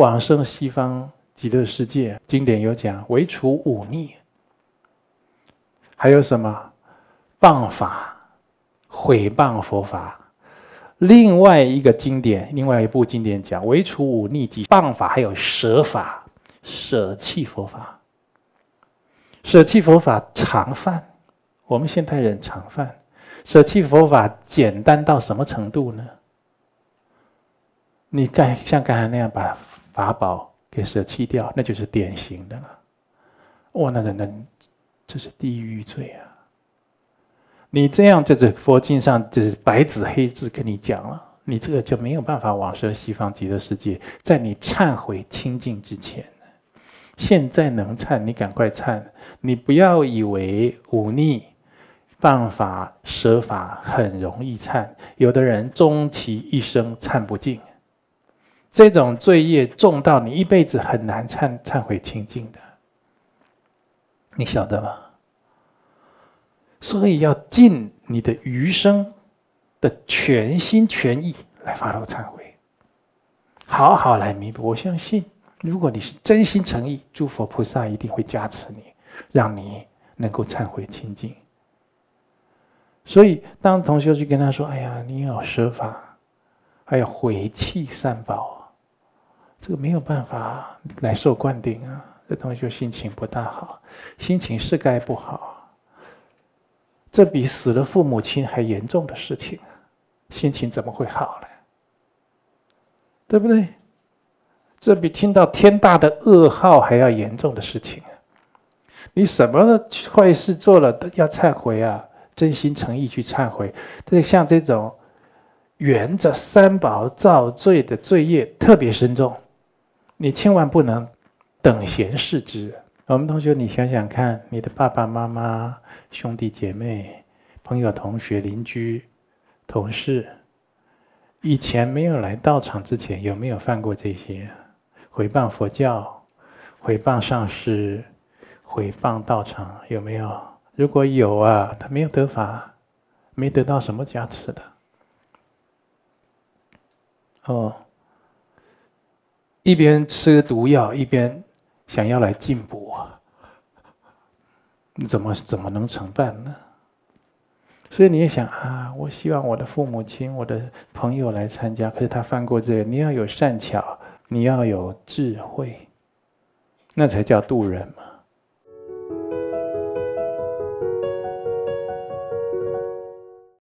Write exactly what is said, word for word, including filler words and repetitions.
往生西方极乐世界。经典有讲，唯除忤逆，还有什么谤法、毁谤佛法。另外一个经典，另外一部经典讲，唯除忤逆及谤法，还有舍法，舍弃佛法。舍弃佛法常犯，我们现代人常犯。舍弃佛法简单到什么程度呢？ 你干像刚才那样把法宝给舍弃掉，那就是典型的了。哇，那那那，这是地狱罪啊！你这样，这是佛经上就是白纸黑字跟你讲了，你这个就没有办法往生西方极乐世界。在你忏悔清净之前，现在能忏你赶快忏，你不要以为忤逆、谤法、舍法很容易忏，有的人终其一生忏不尽。 这种罪业重到你一辈子很难忏忏悔清净的，你晓得吗？所以要尽你的余生的全心全意来发露忏悔，好好来弥补。我相信，如果你是真心诚意，诸佛菩萨一定会加持你，让你能够忏悔清净。所以，当同学去跟他说：“哎呀，你要舍法，还要毁弃三宝。” 这个没有办法来受灌顶啊！这同学心情不大好，心情是该不好。这比死了父母亲还严重的事情，心情怎么会好呢？对不对？这比听到天大的噩耗还要严重的事情。你什么坏事做了要忏悔啊？真心诚意去忏悔。这像这种 沿着三宝造罪的罪业特别深重，你千万不能等闲视之。我们同学，你想想看，你的爸爸妈妈、兄弟姐妹、朋友、同学、邻居、同事，以前没有来道场之前，有没有犯过这些？毁谤佛教、毁谤上师、毁谤道场，有没有？如果有啊，他没有得法，没得到什么加持的。 哦，一边吃毒药，一边想要来进补啊，你怎么怎么能成办呢？所以你也想啊，我希望我的父母亲、我的朋友来参加，可是他犯过这个，你要有善巧，你要有智慧，那才叫度人嘛。